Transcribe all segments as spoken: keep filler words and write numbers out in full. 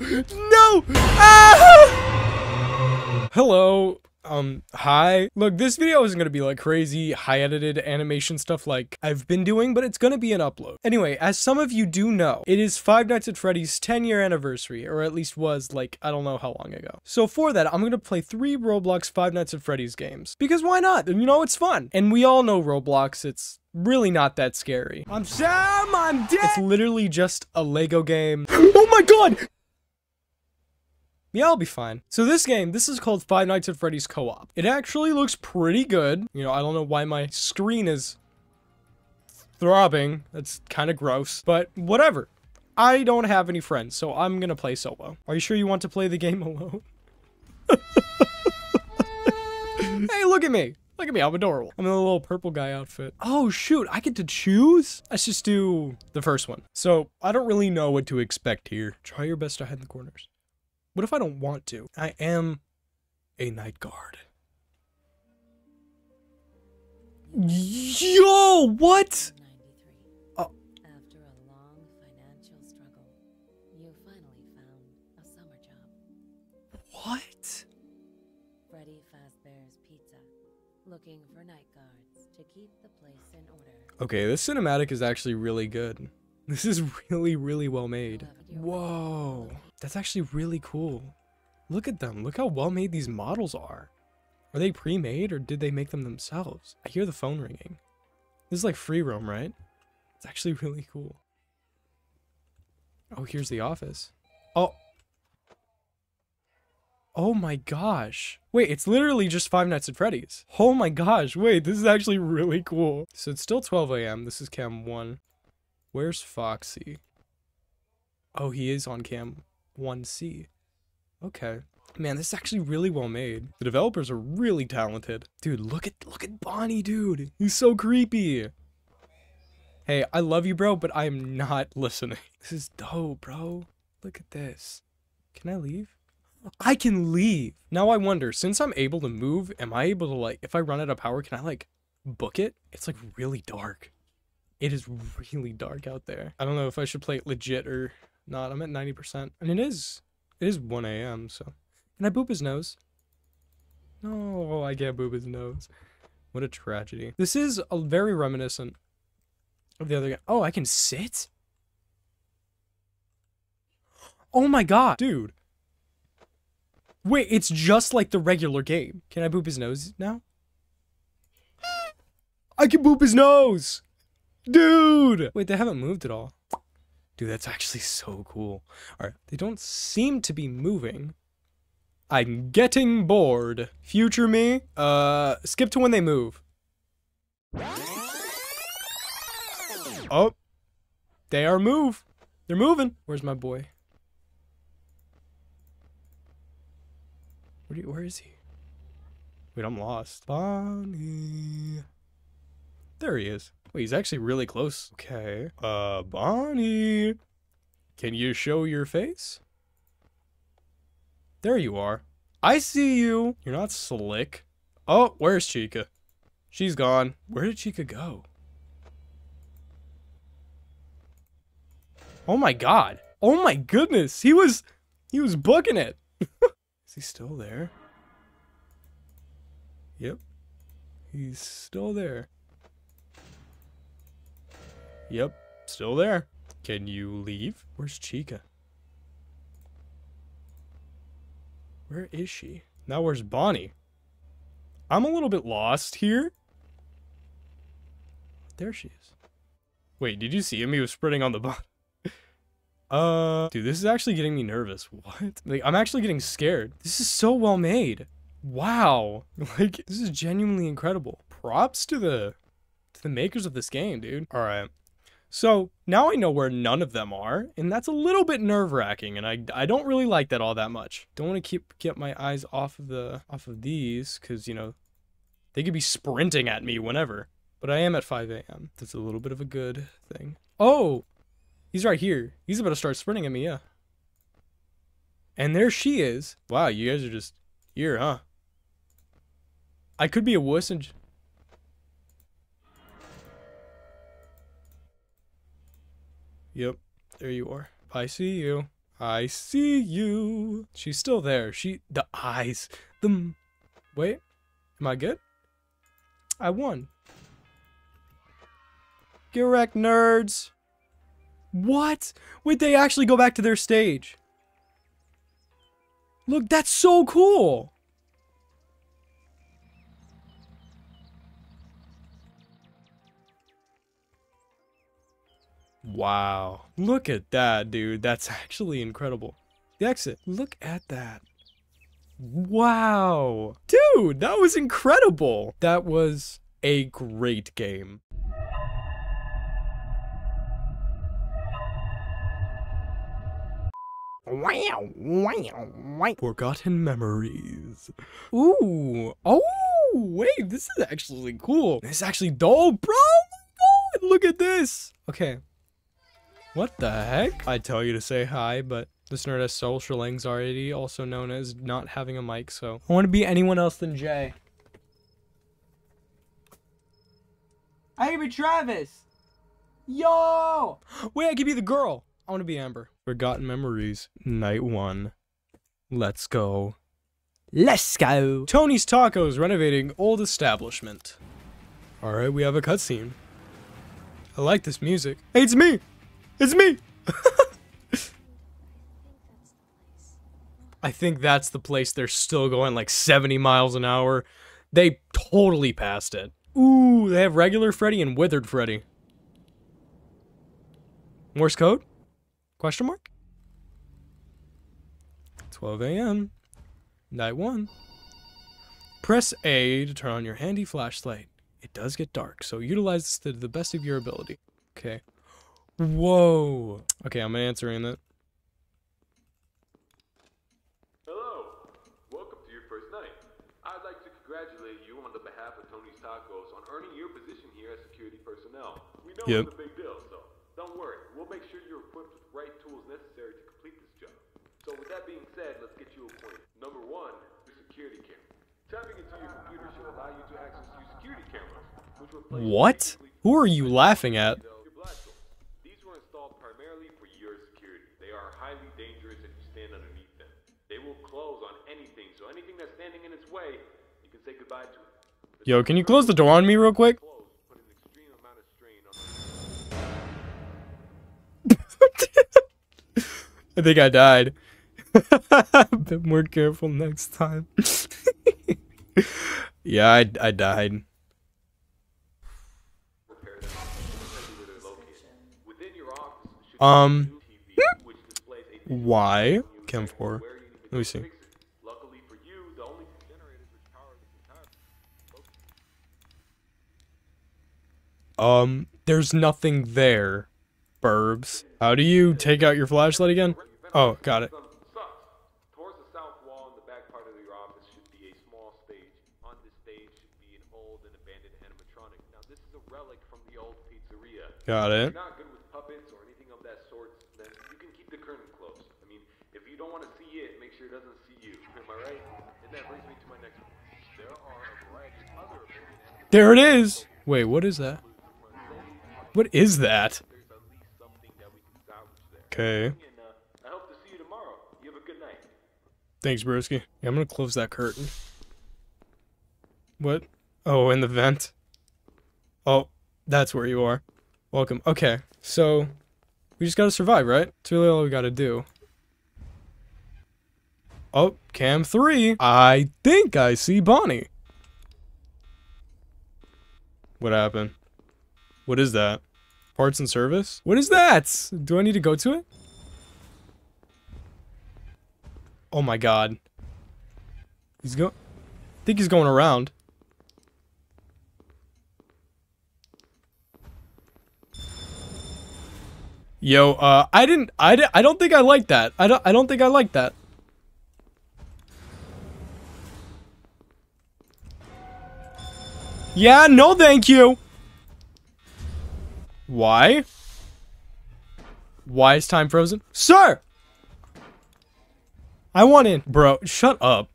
No! Ah! Hello. Um, hi. Look, this video isn't gonna be like crazy, high-edited animation stuff like I've been doing, but it's gonna be an upload. Anyway, as some of you do know, it is Five Nights at Freddy's ten year anniversary, or at least was, like, I don't know how long ago. So for that, I'm gonna play three Roblox Five Nights at Freddy's games. Because why not? You know, it's fun. And we all know Roblox, it's really not that scary. I'm Sam, I'm dead! It's literally just a Lego game. Oh my god! Yeah, I'll be fine. So this game, this is called Five Nights at Freddy's Co-op. It actually looks pretty good. You know, I don't know why my screen is throbbing. That's kind of gross, but whatever. I don't have any friends, so I'm gonna play solo. Are you sure you want to play the game alone? Hey, look at me. Look at me, I'm adorable. I'm in a little purple guy outfit. Oh shoot, I get to choose? Let's just do the first one. So I don't really know what to expect here. Try your best to hide in the corners. What if I don't want to? I am a night guard. Yo, what? ninety-three. Oh. After a long financial struggle, you finally found a summer job. What? Freddy Fazbear's Pizza, looking for night guards to keep the place in order. Okay, this cinematic is actually really good. This is really, really well made. Whoa. That's actually really cool. Look at them. Look how well made these models are. Are they pre-made or did they make them themselves? I hear the phone ringing. This is like free roam, right? It's actually really cool. Oh, here's the office. Oh. Oh my gosh. Wait, it's literally just Five Nights at Freddy's. Oh my gosh. Wait, this is actually really cool. So it's still twelve A M This is cam one. Where's Foxy? Oh, he is on cam one C. Okay. Man, this is actually really well made. The developers are really talented. Dude, look at look at Bonnie, dude. He's so creepy. Hey, I love you, bro, but I am not listening. This is dope, bro. Look at this. Can I leave? I can leave. Now I wonder, since I'm able to move, am I able to, like, if I run out of power, can I, like, book it? It's, like, really dark. It is really dark out there. I don't know if I should play it legit or not. I'm at ninety percent. And it is, it is one A M, so. Can I boop his nose? No, I can't boop his nose. What a tragedy. This is a very reminiscent of the other guy. Oh, I can sit? Oh my god, dude. Wait, it's just like the regular game. Can I boop his nose now? I can boop his nose! Dude! Wait, they haven't moved at all. Dude, that's actually so cool. All right, they don't seem to be moving. I'm getting bored. Future me, uh, skip to when they move. Oh, they are move. They're moving. Where's my boy? Where, do you, where is he? Wait, I'm lost. Bonnie. There he is. Wait, he's actually really close. Okay. Uh, Bonnie, can you show your face? There you are. I see you. You're not slick. Oh, where's Chica? She's gone. Where did Chica go? Oh my god. Oh my goodness. He was, he was booking it. Is he still there? Yep. He's still there. Yep, still there. Can you leave? Where's Chica? Where is she? Now where's Bonnie? I'm a little bit lost here. There she is. Wait, did you see him? He was spreading on the bottom. uh, dude, this is actually getting me nervous. What? Like, I'm actually getting scared. This is so well made. Wow. Like, this is genuinely incredible. Props to the, to the makers of this game, dude. All right. So now I know where none of them are, and that's a little bit nerve-wracking, and I, I don't really like that all that much. Don't want to keep get my eyes off of the off of these, because, you know, they could be sprinting at me whenever. But I am at five A M That's a little bit of a good thing. Oh, he's right here. He's about to start sprinting at me, yeah. And there she is. Wow, you guys are just here, huh? I could be a wuss and... Yep, there you are. I see you. I see you. She's still there. She, the eyes, the, wait, am I good? I won. Get wrecked, nerds. What? Wait, they actually go back to their stage. Look, that's so cool. Wow. Look at that, dude. That's actually incredible. The exit. Look at that. Wow. Dude, that was incredible. That was a great game. Wow, wow, wow. Forgotten memories. Ooh. Oh, wait. This is actually cool. This is actually dope, bro. Look at this. Okay. What the heck? I tell you to say hi, but this nerd has social anxiety, also known as not having a mic, so. I want to be anyone else than Jay. I can be Travis. Yo! Wait, I could be the girl. I want to be Amber. Forgotten memories. Night one. Let's go. Let's go. Tony's Tacos renovating old establishment. All right, we have a cutscene. I like this music. Hey, it's me. It's me! I think that's the place. They're still going like seventy miles an hour. They totally passed it. Ooh, they have regular Freddy and withered Freddy. Morse code? Question mark? twelve A M Night one. Press A to turn on your handy flashlight. It does get dark, so utilize this to the best of your ability. Okay. Whoa. Okay, I'm answering it. Hello. Welcome to your first night. I'd like to congratulate you on the behalf of Tony's Tacos on earning your position here as security personnel. We know yep. It's a big deal, so don't worry. We'll make sure you're equipped with the right tools necessary to complete this job. So with that being said, let's get you appointed. Number one, your security camera. Tapping into your computer should allow you to access your security cameras, which will play. What? Who are you laughing at? Yo, can you close the door on me real quick? I think I died. A bit more careful next time. Yeah, I, I died. Um, why? Chem four. Let me see. Um, there's nothing there, burbs. How do you take out your flashlight again? Oh, got it. Towards the south wall in the back part of your office should be a small stage. On this stage should be an old and abandoned animatronic. Now this is a relic from the old pizzeria. Got it. If you're not good with puppets or anything of that sort, then you can keep the curtain closed. I mean, if you don't want to see it, make sure it doesn't see you. Am I right? And that brings me to my next one. There are a variety of other abandoned animatronics. There it is! Wait, what is that? What is that? Okay. I hope to see you tomorrow. You have a good night. Thanks, Broski. Yeah, I'm gonna close that curtain. What? Oh, in the vent. Oh, that's where you are. Welcome. Okay, so we just gotta survive, right? That's really all we gotta do. Oh, cam three. I think I see Bonnie. What happened? What is that? Parts and service? What is that? Do I need to go to it? Oh my god. He's go- I think he's going around. Yo, uh, I didn't- I, di I don't think I like that. I don't- I don't think I like that. Yeah, no thank you! Why? Why is time frozen? Sir! I want in. Bro, shut up.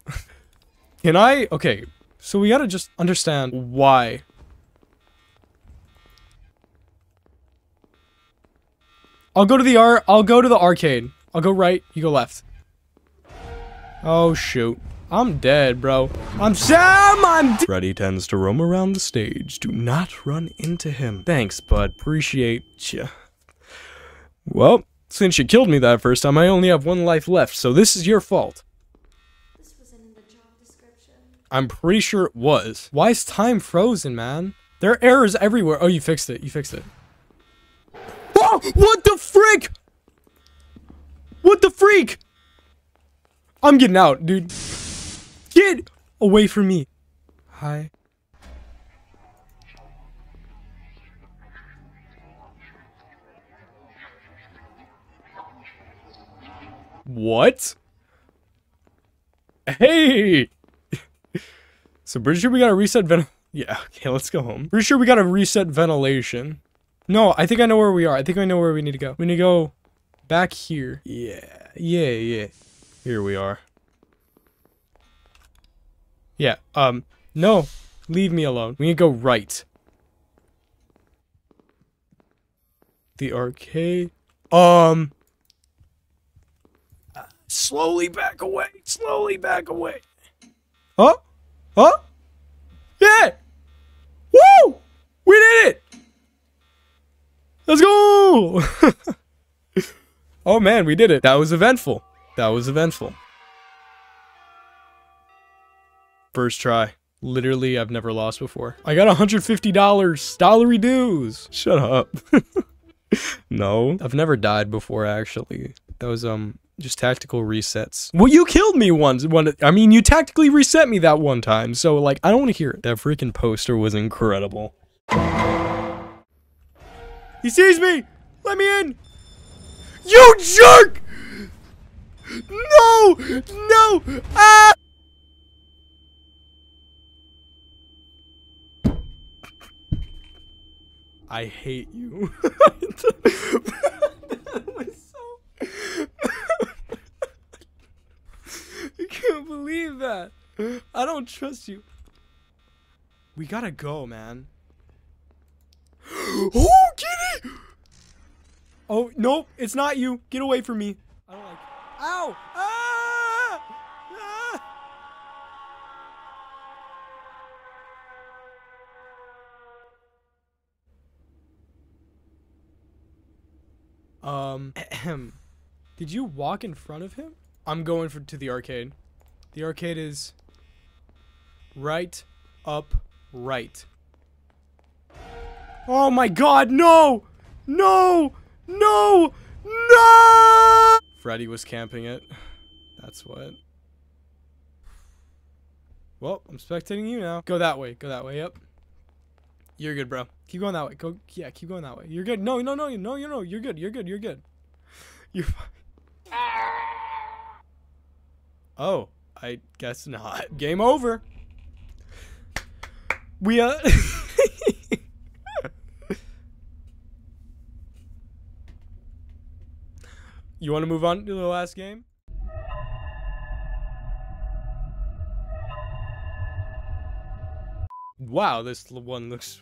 Can I? Okay, so we gotta just understand why. I'll go to the ar- I'll go to the arcade. I'll go right, you go left. Oh shoot. I'm dead, bro. I'm Sam, I'm d- Freddy tends to roam around the stage. Do not run into him. Thanks, bud. Appreciate ya. Well, since you killed me that first time, I only have one life left, so this is your fault. This wasn't in the job description. I'm pretty sure it was. Why is time frozen, man? There are errors everywhere. Oh, you fixed it. You fixed it. Oh, what the freak? What the freak? I'm getting out, dude. Get away from me. Hi. What? Hey! So pretty sure we gotta reset ven- Yeah, okay, let's go home. Pretty sure we gotta reset ventilation. No, I think I know where we are. I think I know where we need to go. We need to go back here. Yeah, yeah, yeah. Here we are. Yeah, um, no, leave me alone. We need to go right. The arcade. Um. Uh, slowly back away. Slowly back away. Huh? Huh? Yeah! Woo! We did it! Let's go! Oh man, we did it. That was eventful. That was eventful. First try. Literally, I've never lost before. I got one hundred fifty dollars. Dollary dues. Shut up. No. I've never died before, actually. That was, um, just tactical resets. Well, you killed me once. One, I mean, you tactically reset me that one time. So, like, I don't want to hear it. That freaking poster was incredible. He sees me. Let me in. You jerk! No! No! Ah! I hate you. That was so... I can't believe that. I don't trust you. We gotta go, man. Oh, kitty! Oh, nope, it's not you. Get away from me. I don't like... Ow! Ah! Ah! Um, ahem. Did you walk in front of him? I'm going for to the arcade. The arcade is right, up, right. Oh my God! No! No! No! No! Freddy was camping it. That's what. Well, I'm spectating you now. Go that way. Go that way. Yep. You're good, bro. Keep going that way. Go. Yeah, keep going that way. You're good. No, no, no, no, no, no. You're good. You're good. You're good. You're fine. Oh, I guess not. Game over. We, uh... You want to move on to the last game? Wow, this one looks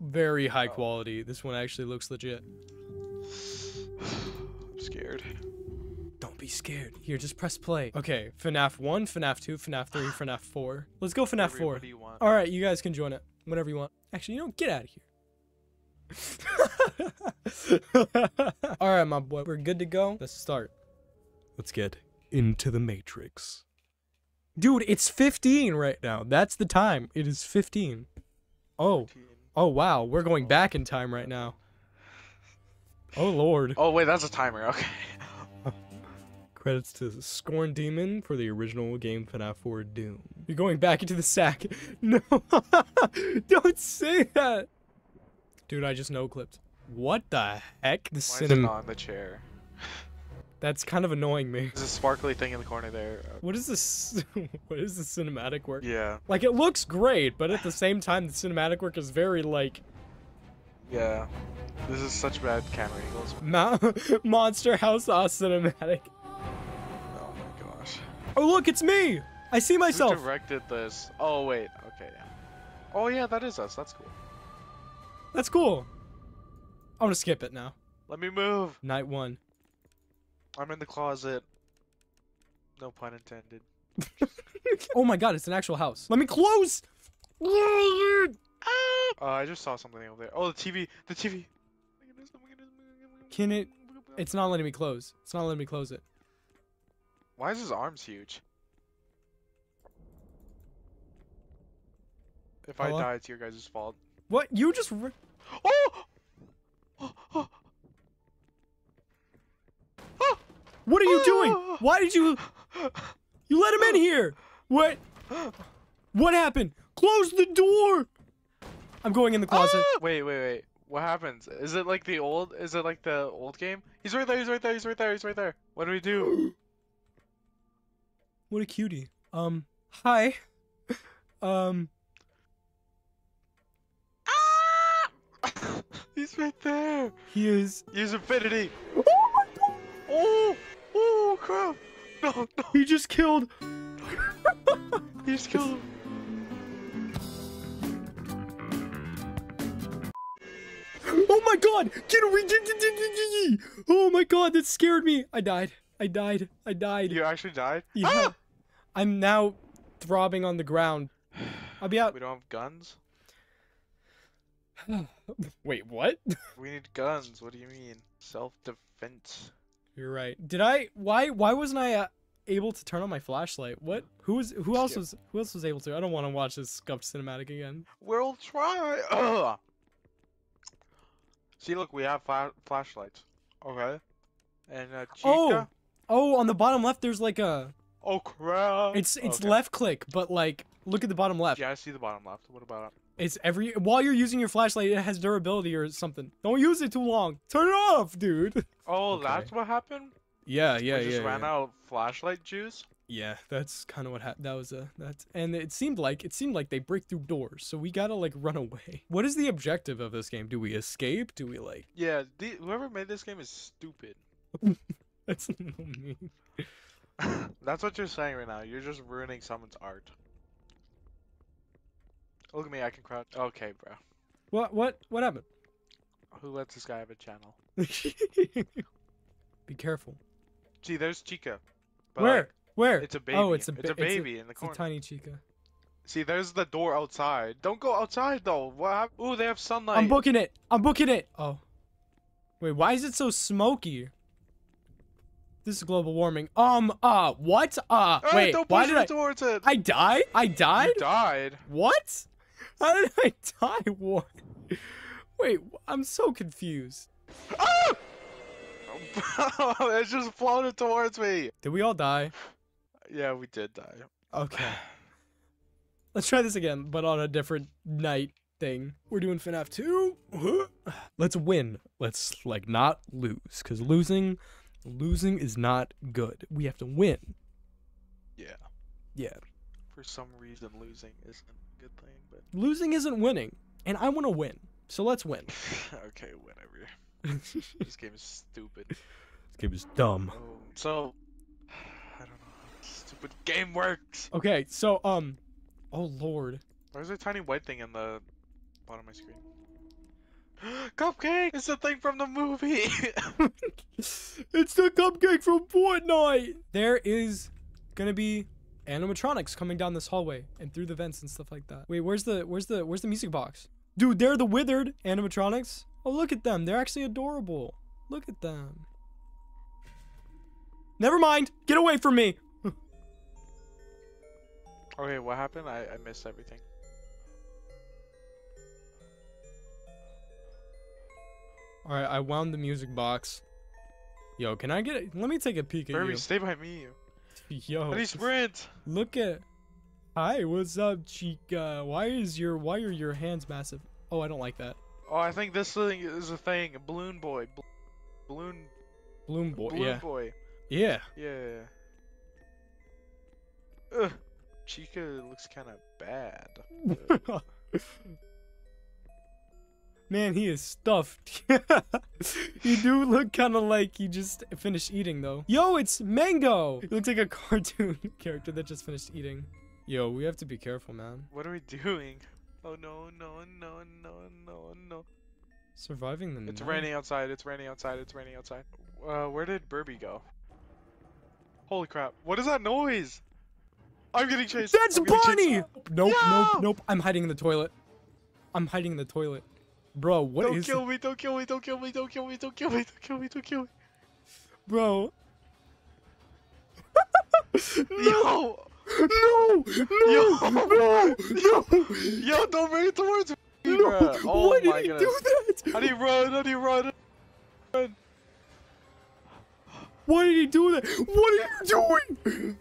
very high quality. This one actually looks legit. I'm scared. Don't be scared. Here, just press play. Okay, FNAF one, FNAF two, FNAF three, FNAF four. Let's go FNAF four. Everybody want. All right, you guys can join it whenever you want. Actually, you know, get out of here. Alright, my boy, we're good to go. Let's start. Let's get into the Matrix. Dude, it's fifteen right now. That's the time. It is fifteen. Oh. Oh, wow. We're going back in time right now. Oh, Lord. Oh, wait, that's a timer. Okay. Credits to Scorn Demon for the original game FNAF four Doom. You're going back into the sack. No. Don't say that. Dude, I just no-clipped. What the heck? The cinema on the chair. That's kind of annoying me. There's a sparkly thing in the corner there. What is this? What is the cinematic work? Yeah. Like, it looks great, but at the same time, the cinematic work is very, like... Yeah. This is such bad camera angles. Ma Monster House Aw cinematic. Oh my gosh. Oh look, it's me! I see myself! Who directed this? Oh wait, okay. Yeah. Oh yeah, that is us. That's cool. That's cool. I'm gonna skip it now. Let me move. Night one. I'm in the closet. No pun intended. Oh my god, it's an actual house. Let me close! Oh, uh, I just saw something over there. Oh, the T V. The T V. Can it... It's not letting me close. It's not letting me close it. Why is his arms huge? If Hello? I die, it's your guys' fault. What? You just... Re oh! Oh! Oh! Oh! What are you oh! doing? Why did you... You let him in here! What? What happened? Close the door! I'm going in the closet. Ah! Wait, wait, wait. What happens? Is it like the old... Is it like the old game? He's right there, he's right there, he's right there, he's right there. What do we do? What a cutie. Um, hi. um... He's right there. He is. Use infinity. Oh my god. Oh, oh crap. No, no. He just killed. He just killed him. Oh my god. Get we Oh my god, that scared me. I died. I died. I died. You actually died? Yeah. Ah! I'm now throbbing on the ground. I'll be out. We don't have guns? Wait, what? We need guns. What do you mean? Self-defense. You're right. Did I? Why? Why wasn't I uh, able to turn on my flashlight? What? Who was? Who else Skip. was? Who else was able to? I don't want to watch this scuffed cinematic again. We'll try. Ugh. See, look, we have flashlights. Okay. And uh, Chica. Oh. Oh, on the bottom left, there's like a. Oh crap! It's it's okay. Left click, but like, look at the bottom left. Yeah, I see the bottom left. What about it? It's every while you're using your flashlight, it has durability or something. Don't use it too long. Turn it off, dude. Oh, okay. That's what happened. Yeah, yeah, we yeah. Just yeah, ran yeah. out of flashlight juice. Yeah, that's kind of what happened. That was a that's and it seemed like it seemed like they break through doors, so we gotta like run away. What is the objective of this game? Do we escape? Do we like? Yeah, the, whoever made this game is stupid. That's not me. That's what you're saying right now. You're just ruining someone's art. Look at me, I can crouch. Okay, bro. What? What? What happened? Who lets this guy have a channel? Be careful. Gee, there's Chica. But Where? Like, Where? It's a baby. Oh, it's a, ba it's a baby it's a, in the corner. It's a tiny Chica. See, there's the door outside. Don't go outside, though. What happened? Ooh, they have sunlight. I'm booking it. I'm booking it. Oh. Wait, why is it so smoky? This is global warming. Um, uh, what? Uh, hey, wait, don't push why did I... towards it. I died? I died? You died. What? How did I die? What? Wait, I'm so confused. Oh! It just floated towards me. Did we all die? Yeah, we did die. Okay. Let's try this again, but on a different night thing. We're doing FNAF two. Let's win. Let's, like, not lose, because losing... Losing is not good. We have to win. Yeah. Yeah. For some reason, losing isn't a good thing. But losing isn't winning, and I want to win. So let's win. Okay, whatever. This game is stupid. This game is dumb. Oh, so, I don't know how this stupid game works. Okay, so, um, oh lord. Why is there a tiny white thing in the bottom of my screen? Cupcake! It's the thing from the movie! It's the cupcake from Fortnite! There is gonna be animatronics coming down this hallway and through the vents and stuff like that. Wait, where's the where's the where's the music box? Dude, they're the withered animatronics. Oh, look at them. They're actually adorable. Look at them. Never mind! Get away from me! Okay, what happened? I, I missed everything. All right, I wound the music box. Yo, can I get it? Let me take a peek at Kirby, you. Stay by me. Yo. Let me sprint. Look at. Hi, what's up, Chica? Why is your why are your hands massive? Oh, I don't like that. Oh, I think this thing is a thing. Balloon boy. Balloon. Balloon boy. Balloon yeah. boy. Yeah. Yeah. Ugh. Chica looks kind of bad. Man, he is stuffed. You do look kind of like you just finished eating, though. Yo, it's Mango! He looks like a cartoon character that just finished eating. Yo, we have to be careful, man. What are we doing? Oh, no, no, no, no, no, no. Surviving the night. It's raining outside. It's raining outside. It's raining outside. Uh, where did Burby go? Holy crap. What is that noise? I'm getting chased. That's getting Bonnie! Chased. Nope, no! nope, nope. I'm hiding in the toilet. I'm hiding in the toilet. Bro, what don't is kill me, Don't kill me, don't kill me, don't kill me, don't kill me, don't kill me, don't kill me. Bro. Yo! No! No! Yo! No! Yo! Yo, don't bring it towards me, no. bro. Oh, Why did he goodness. do that? How do you run? How do you run? run? Why did he do that? What are you doing?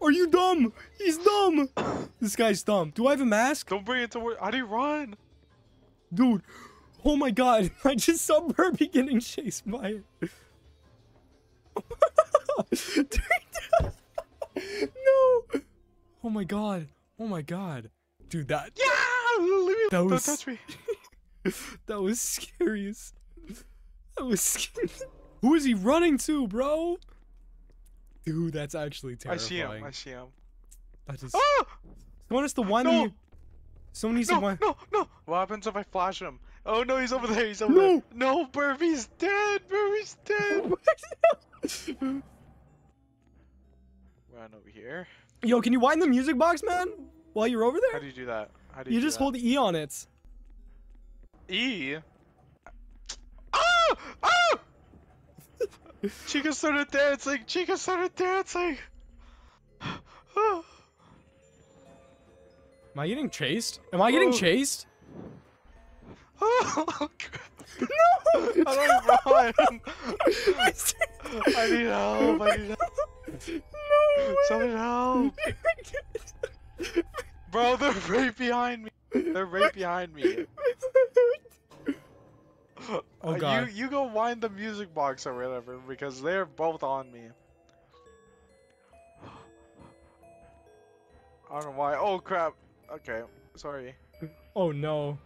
Are you dumb? He's dumb. This guy's dumb. Do I have a mask? Don't bring it to work. How do you run? Dude. Oh my god. I just saw Burby getting chased by it. No. Oh my god. Oh my god. Dude, that. Yeah! That Don't was... touch me. That was scariest. That was scary. Who is he running to, bro? Dude, that's actually terrifying. I see him. I see him. That is. Ah! Someone is the one. No. You... Someone needs no, the one. No, no. What happens if I flash him? Oh no, he's over there. He's over no. there. No, Burby's dead. Burby's dead. Run over here. Yo, can you wind the music box, man? While you're over there. How do you do that? How do you? You do just that? hold E on it. E. Oh! Oh! Chica started dancing! Chica started dancing! Am I getting chased? Am I getting oh. chased? Oh, God. No! I don't run! I need help! I need help! No way! Someone help! Bro, they're right behind me! They're right behind me! Oh, God. You, you go wind the music box or whatever, because they're both on me. I don't know why. Oh, crap. Okay. Sorry. Oh, no.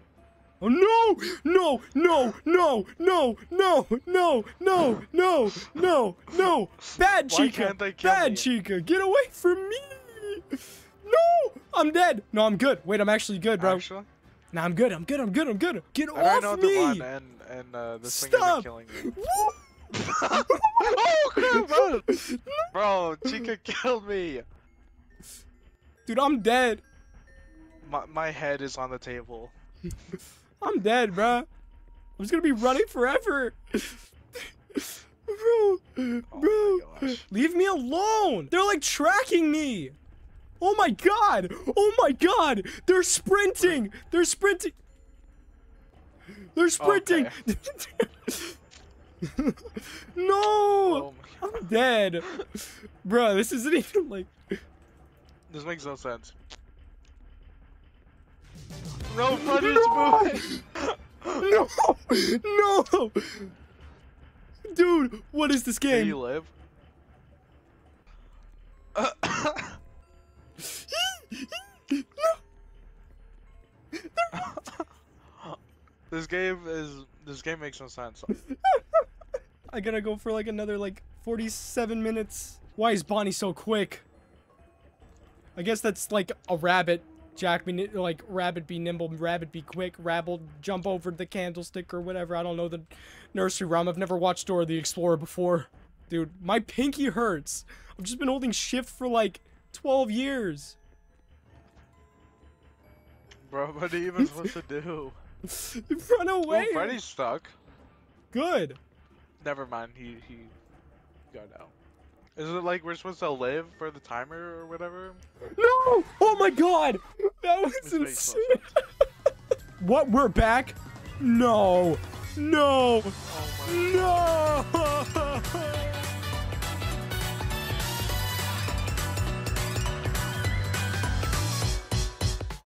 Oh, no! No! No! No! No! No! No! No! No! No! No! Bad Chica! Bad Chica! Get away from me! No! I'm dead! No, I'm good. Wait, I'm actually good, bro. Actually? Nah, I'm good. I'm good. I'm good. I'm good. Get and off I know me! The one and and uh, this thing is killing me. Oh crap, bro. Bro, Chica killed me. Dude, I'm dead. My my head is on the table. I'm dead, bro. I'm just gonna be running forever. Bro, bro, oh leave me alone. They're like tracking me. Oh my god! Oh my god! They're sprinting! They're sprinting! They're sprinting! Okay. No! Oh I'm dead! Bruh, this isn't even like... This makes no sense. No footage, no! No! No! Dude, what is this game? Can you live? Uh This game is this game makes no sense. I gotta go for like another like forty-seven minutes. Why is Bonnie so quick? I guess that's like a rabbit. Jack be like rabbit be nimble, rabbit be quick, rabble jump over the candlestick or whatever. I don't know the nursery rhyme. I've never watched Dora the Explorer before. Dude, my pinky hurts. I've just been holding shift for like twelve years. Bro, what are you even supposed to do? Run away! Oh, Freddy's stuck. Good. Never mind. He he got out. Is it like we're supposed to live for the timer or whatever? No! Oh my god! That was insane. What? We're back? No! No! Oh my no! God.